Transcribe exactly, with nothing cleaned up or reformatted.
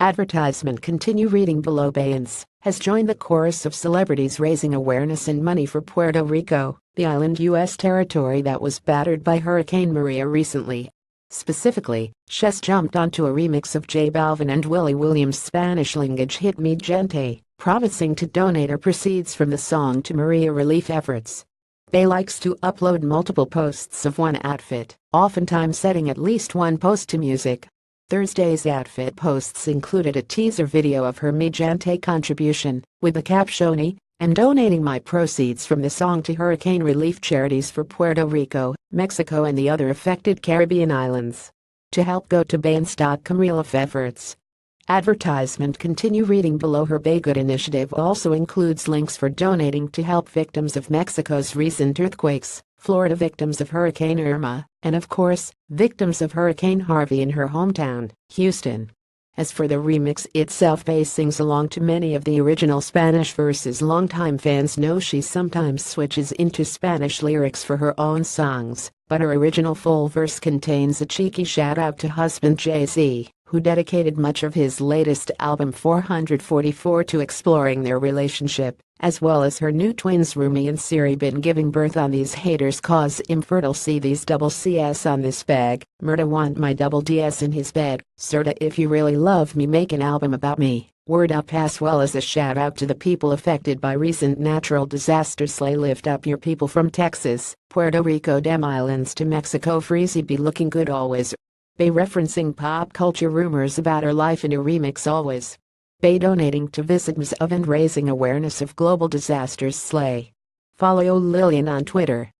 Advertisement. Continue reading below. Beyoncé has joined the chorus of celebrities raising awareness and money for Puerto Rico, the island U S territory that was battered by Hurricane Maria recently. Specifically, she's jumped onto a remix of J Balvin and Willie Williams' Spanish-language hit Mi Gente, promising to donate her proceeds from the song to Maria relief efforts. Bey likes to upload multiple posts of one outfit, oftentimes setting at least one post to music. Thursday's outfit posts included a teaser video of her Mi Gente contribution, with the caption, "I'm donating my proceeds from the song to hurricane relief charities for Puerto Rico, Mexico and the other affected Caribbean islands." To help, go to Beyoncé dot com relief efforts. Advertisement. Continue reading below. Her BeyGOOD initiative also includes links for donating to help victims of Mexico's recent earthquakes, Florida victims of Hurricane Irma, and of course, victims of Hurricane Harvey in her hometown, Houston. As for the remix itself, Bey sings along to many of the original Spanish verses. Longtime fans know she sometimes switches into Spanish lyrics for her own songs, but her original full verse contains a cheeky shout-out to husband Jay-Z, who dedicated much of his latest album four forty-four to exploring their relationship, as well as her new twins Rumi and Siri. Been giving birth on these haters cause infertile. See these double C's on this bag, murder want my double D's in his bed, sorta if you really love me make an album about me, word up, as well as a shout out to the people affected by recent natural disasters. Slay, lift up your people from Texas, Puerto Rico, Dem Islands to Mexico. Freezy, be looking good always. Bey referencing pop culture rumors about her life in a remix. Always. Bey donating to victims of and raising awareness of global disasters. Slay. Follow Lillian on Twitter.